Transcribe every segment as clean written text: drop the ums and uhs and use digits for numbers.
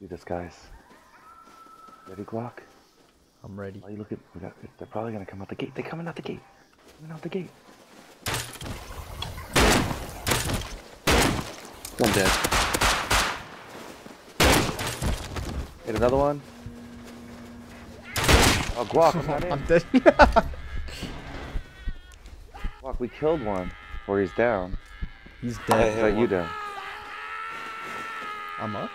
do this, guys. Ready, Glock? I'm ready. Why are you looking? They're probably gonna come out the gate. They're coming out the gate. Coming out the gate. One dead. Hit another one. Oh, Glock, I'm not in. I'm dead. Glock, we killed one. Or he's down. He's dead. I got you down. I'm up.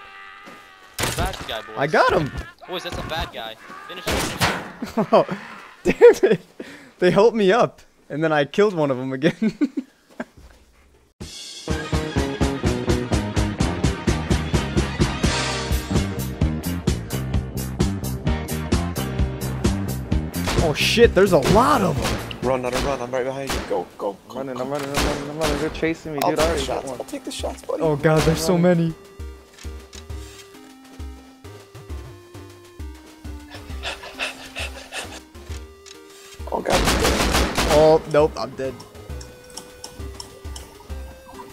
Bad guy, boys. I got him. Boys, that's a bad guy. Finish him. Oh, damn it. They helped me up, and then I killed one of them again. Oh shit, there's a lot of them! Run, run, I'm right behind you. Go, go, go. I'm running, I'm running, I'm running, I'm running. They're chasing me, dude. I'll take the shots, buddy. Oh god, there's so many. Oh god. Oh, nope, I'm dead. Oh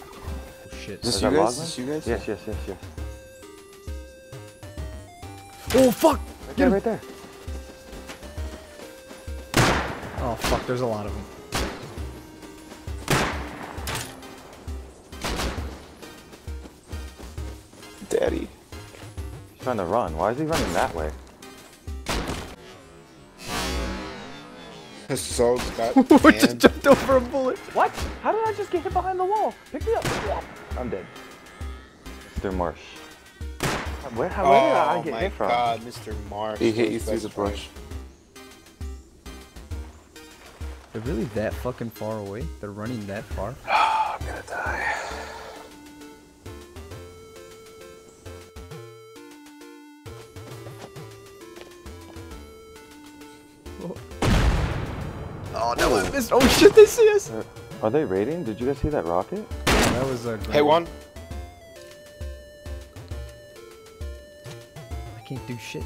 shit. Is this you guys? Yes, yes, yes, yes. Oh fuck! Right there, right there. Oh fuck, there's a lot of them. Daddy. He's trying to run. Why is he running that way? So just jumped over a bullet. What? How did I just get hit behind the wall? Pick me up. I'm dead. Mr. Marsh. Where did I get hit from? Oh my god, Mr. Marsh. He hit you through the brush. They're really that fucking far away? They're running that far? Oh, I'm gonna die. Oh, oh no, I missed. Oh shit, they see us! Are they raiding? Did you guys see that rocket? Yeah, that was a hey, one! I can't do shit.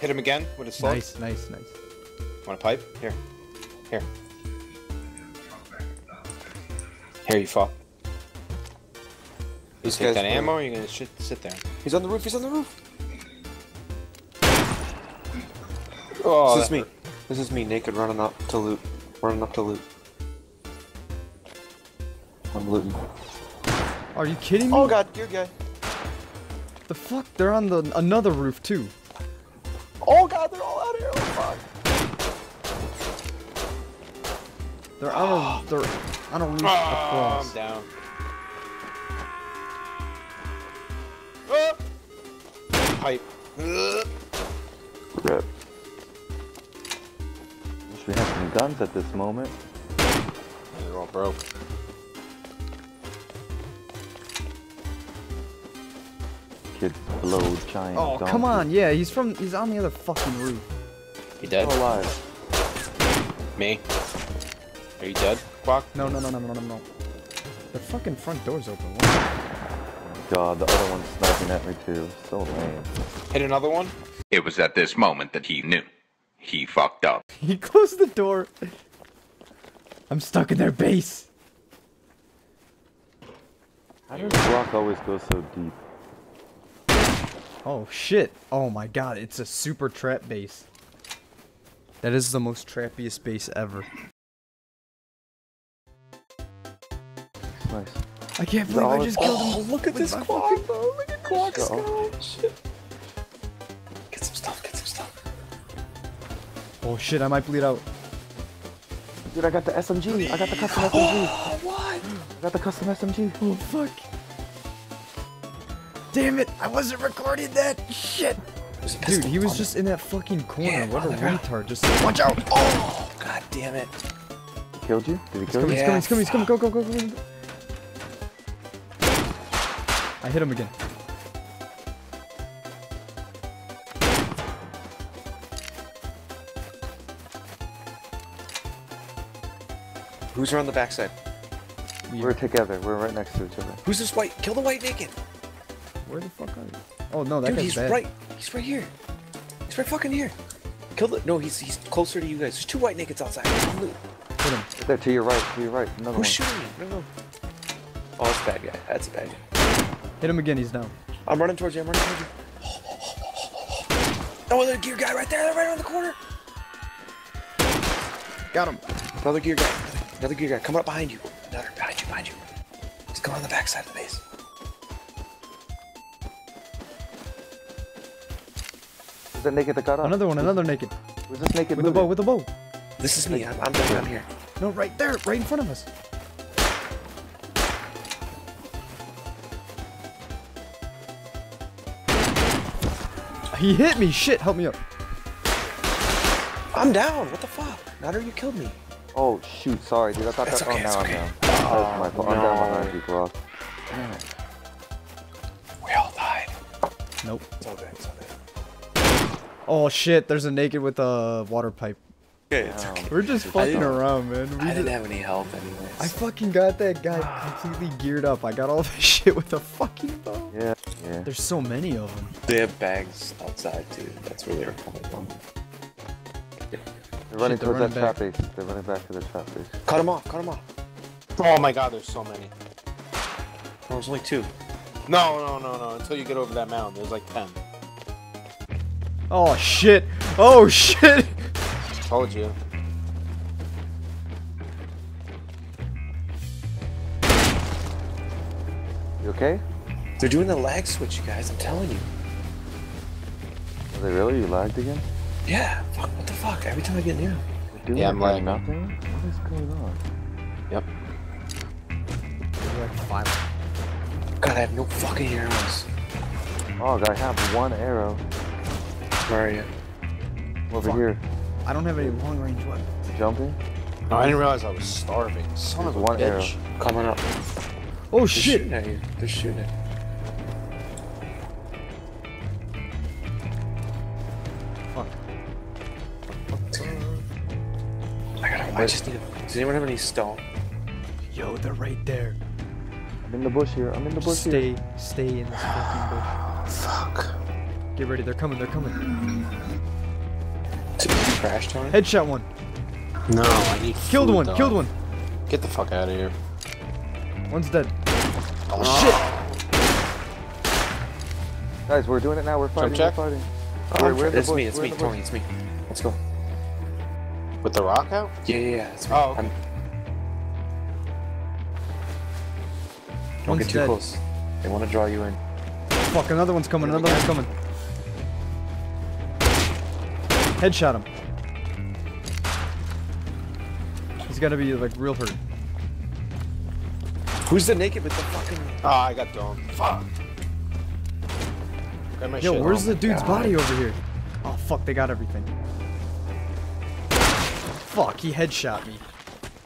Hit him again with a slug. Nice, nice, nice. Want a pipe? Here. Here. Here, you fuck. You take that ammo, or you're gonna sit there? He's on the roof, he's on the roof! Oh, this is me. This is me, naked, running up to loot. Running up to loot. I'm looting. Are you kidding me? Oh god, you're gay. The fuck? They're on the another roof, too. Oh god, they're all out of here! Oh fuck! They're on a roof across. I'm down. Pipe. Rip. Wish we had some guns at this moment. They're all broke. Load giant oh donkey. Come on, yeah, he's on the other fucking roof. He dead? Still alive. Me? Are you dead? Fuck. No. The fucking front door's open. What? Oh god, the other one's sniping at me too. So lame. Hit another one? It was at this moment that he knew. He fucked up. He closed the door. I'm stuck in their base. How does Glock always go so deep? Oh shit! Oh my god, it's a super trap base. That is the most trappiest base ever. Nice. I can't believe I just killed him. Look at this Glock, bro! Look at this Glock. Shit. Get some stuff, get some stuff. Oh shit, I might bleed out. Dude, I got the SMG! I got the custom SMG! Oh, what? I got the custom SMG! Oh fuck! Damn it! I wasn't recording that! Shit! Dude, he was just in that fucking corner. Yeah, what a retard. Just watch out! Oh! God damn it. He killed you? Did he kill you? He's coming, Go, go, go, go. I hit him again. Who's around the backside? We're together. We're right next to each other. Who's this white? Kill the white naked! Where the fuck are you? Oh no, that dude, guy's he's bad. Right. He's right here. He's right fucking here. Kill the. No, he's closer to you guys. There's two white nakeds outside. Hit him. There, to your right. Another one. Who's shooting you? No. Oh, it's a bad guy. That's a bad guy. Hit him again, he's down. I'm running towards you, I'm running towards you. Oh, there's a gear guy right there, right around the corner. Got him. Another gear guy. Another gear guy. Coming up behind you. Another behind you, behind you. He's coming on the back side of the base. Is that naked that got up? Another one, another naked. Who's this naked? With the bow, with the bow. This is me. I'm here. No, right there, right in front of us. He hit me. Shit, help me up. I'm down. What the fuck? Nader, you killed me. Oh, shoot. Sorry, dude. I thought that's okay, I'm down. That was my fault. No. I'm down behind you, Glock. We all died. Nope. It's all good. It's all good. Oh, shit. There's a naked with a water pipe. Okay, it's okay. We're just fucking around, man. I didn't have any help anyways. I fucking got that guy completely geared up. I got all this shit with a fucking bow. Yeah. Yeah. There's so many of them. They have bags outside, too. That's where they're coming from. Yeah. They're running towards that trap base. They're running back to the trap base. Cut them off. Cut them off. Oh, my God. There's so many. There was only 2. No. Until you get over that mound. There's like 10. Oh, shit. Oh, shit. Told you. You okay? They're doing the lag switch, you guys, I'm telling you. Are they really? You lagged again? Yeah, fuck, what the fuck? Every time I get near them. Yeah, I'm lagging. Nothing? What is going on? Yep. Like 5. God, I have no fucking arrows. Oh, God, I have 1 arrow. Where are you? Over fuck. Here. I don't have any long range weapons. Jumping? No, I didn't realize I was starving. Son of a bitch. Arrow. Coming up. Oh, they're shit! Shooting at you. They're shooting at you. I just need a... Does anyone have any stone? Yo, they're right there. I'm in the bush here. I'm in the bush here. Stay in this fucking bush. Fuck. Get ready. They're coming. They're coming. Did you crash, Tony? Headshot one. No, I need killed food, one. Dog. Killed one. Get the fuck out of here. One's dead. Oh, shit. Guys, we're doing it now. We're fighting. Jump we're fighting. Oh, right, it's me. It's me, Tony. It's me. Let's go. With the rock out? Yeah. That's right. Oh, okay. Don't get too close. They want to draw you in. Fuck, another one's coming, another one's coming. Headshot him. He's gotta be like real hurt. Who's the naked with the fucking... Oh, I got domed. Fuck. Yo, where's the dude's body over here? Oh, fuck, they got everything. Fuck, he headshot me.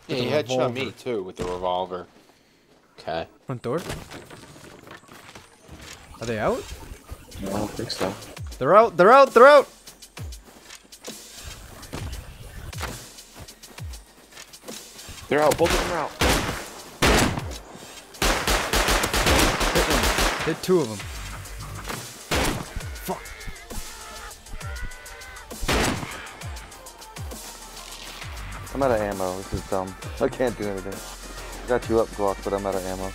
Yeah, he headshot me too with the revolver. Okay. Front door? Are they out? No, I don't think so. They're out, they're out, they're out! They're out, both of them are out. Hit one. Hit 2 of them. Fuck. I'm out of ammo, this is dumb. I can't do anything. I got you up, Glock, but I'm out of ammo.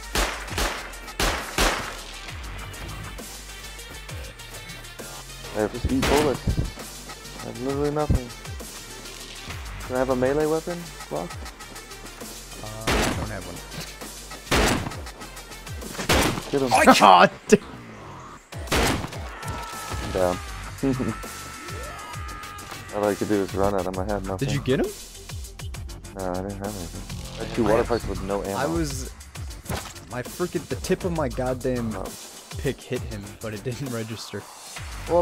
I have just 8 bullets. I have literally nothing. Can I have a melee weapon, Glock? I don't have one. Get him. I can't! I'm down. All I could do is run at him, I had nothing. Did you get him? No, I didn't have anything. I had 2 water pipes with no ammo. I was... The tip of my goddamn pick hit him, but it didn't register. Well,